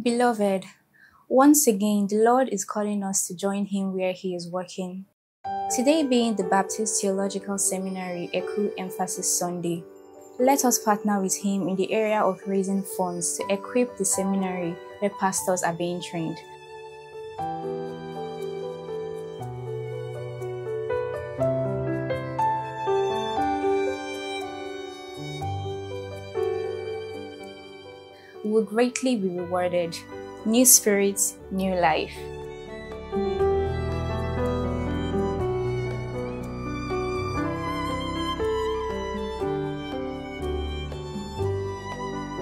Beloved, once again, the Lord is calling us to join Him where He is working. Today being the Baptist Theological Seminary Eku Emphasis Sunday, let us partner with Him in the area of raising funds to equip the seminary where pastors are being trained. We will greatly be rewarded. New spirits, new life.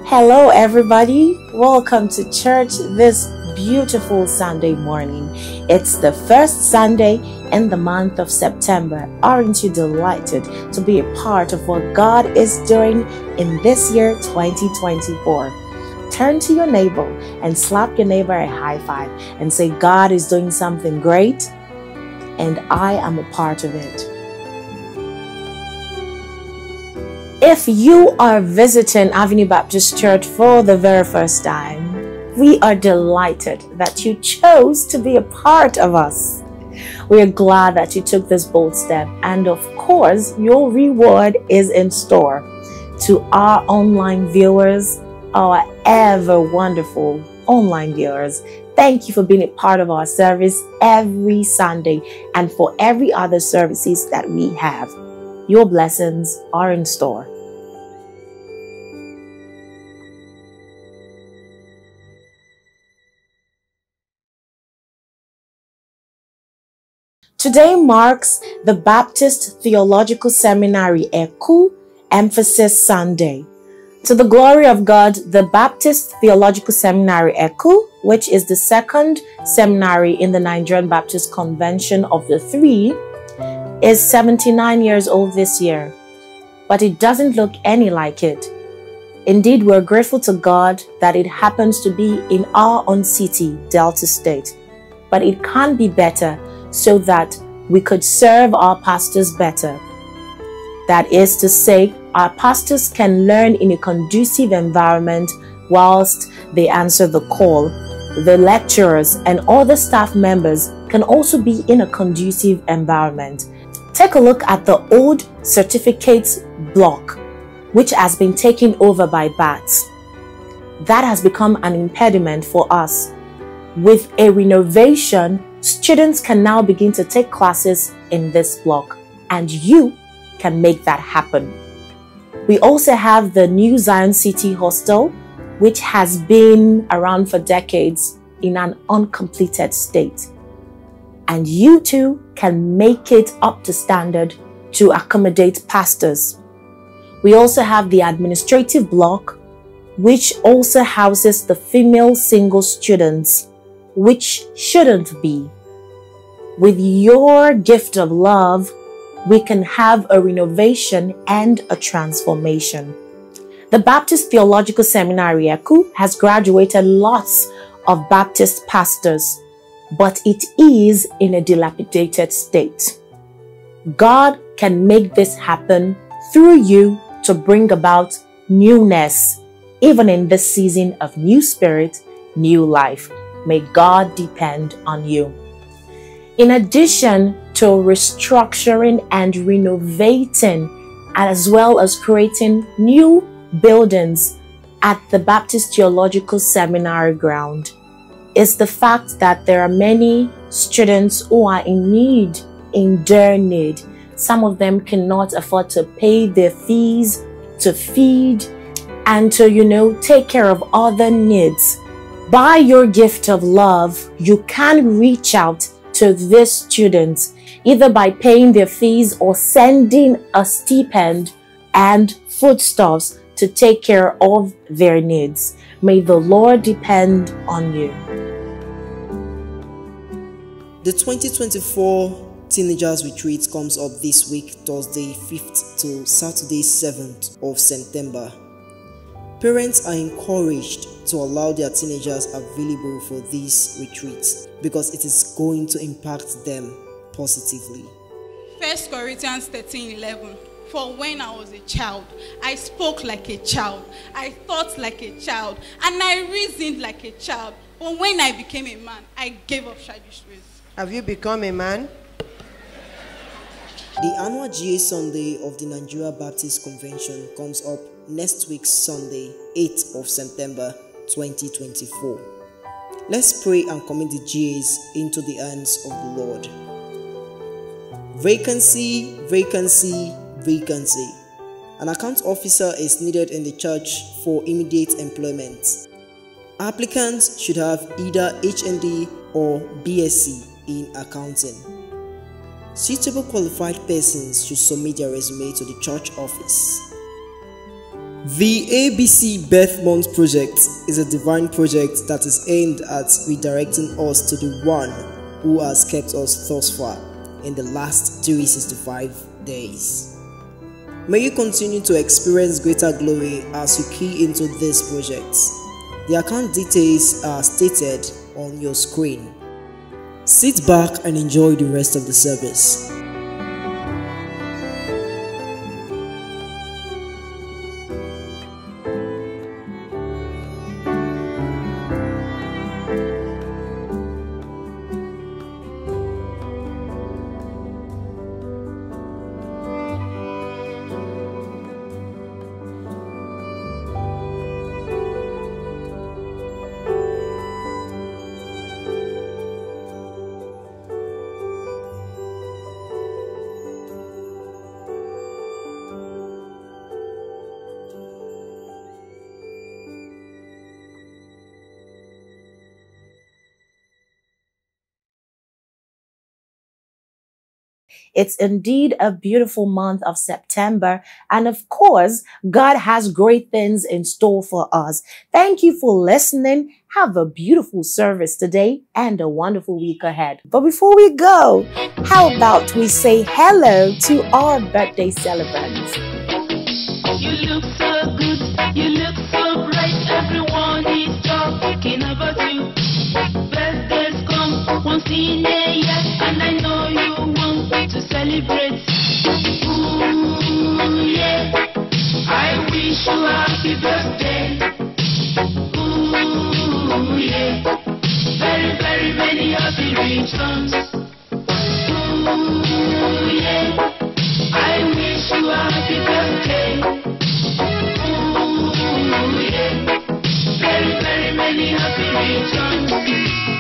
Hello everybody, welcome to church this beautiful Sunday morning. It's the first Sunday in the month of September. Aren't you delighted to be a part of what God is doing in this year 2024? Turn to your neighbor and slap your neighbor a high five and say, God is doing something great and I am a part of it. If you are visiting Avenue Baptist Church for the very first time, we are delighted that you chose to be a part of us. We are glad that you took this bold step, and of course, your reward is in store. To our online viewers, our ever wonderful online viewers, thank you for being a part of our service every Sunday and for every other services that we have. Your blessings are in store. Today marks the Baptist Theological Seminary Eku Emphasis Sunday. To the glory of God, the Baptist Theological Seminary Eku, which is the second seminary in the Nigerian Baptist Convention of the three, is 79 years old this year, but it doesn't look any like it. Indeed, we're grateful to God that it happens to be in our own city, Delta State, but it can be better so that we could serve our pastors better. That is to say, our pastors can learn in a conducive environment whilst they answer the call. The lecturers and other staff members can also be in a conducive environment. Take a look at the old certificates block, which has been taken over by bats. That has become an impediment for us. With a renovation, students can now begin to take classes in this block, and you can make that happen. We also have the New Zion City Hostel, which has been around for decades in an uncompleted state. And you too can make it up to standard to accommodate pastors. We also have the administrative block, which also houses the female single students, which shouldn't be. With your gift of love, we can have a renovation and a transformation. The Baptist Theological Seminary Eku has graduated lots of Baptist pastors, but it is in a dilapidated state. God can make this happen through you to bring about newness, even in this season of new spirit, new life. May God depend on you. In addition to restructuring and renovating, as well as creating new buildings at the Baptist Theological Seminary ground, is the fact that there are many students who are in need, in dire need. Some of them cannot afford to pay their fees, to feed, and to, take care of other needs. By your gift of love, you can reach out to these students, either by paying their fees or sending a stipend and foodstuffs to take care of their needs. May the Lord depend on you. The 2024 Teenagers Retreat comes up this week, Thursday 5th to Saturday 7th of September. Parents are encouraged to allow their teenagers available for these retreats because it is going to impact them positively. 1 Corinthians 13:11. For when I was a child, I spoke like a child, I thought like a child, and I reasoned like a child. But when I became a man, I gave up childish ways. Have you become a man? The annual GA Sunday of the Nigeria Baptist Convention comes up next week, Sunday, 8th of September, 2024. Let's pray and commit the GAs into the hands of the Lord. Vacancy, vacancy, vacancy. An account officer is needed in the church for immediate employment. Applicants should have either HND or BSc in accounting. Suitable qualified persons should submit their resume to the church office. The ABC Birth Month Project is a divine project that is aimed at redirecting us to the one who has kept us thus far in the last 365 days. May you continue to experience greater glory as you key into this project. The account details are stated on your screen. Sit back and enjoy the rest of the service. It's indeed a beautiful month of September. And of course, God has great things in store for us. Thank you for listening. Have a beautiful service today and a wonderful week ahead. But before we go, how about we say hello to our birthday celebrants? You look so good. You look so bright. Everyone is talking about you. Birthdays come once in a year, and I know you to celebrate. Ooh, yeah. I wish you happy birthday. Ooh, yeah. Very, very many happy returns. Ooh, yeah. I wish you happy birthday. Ooh, yeah. Very, very many happy returns.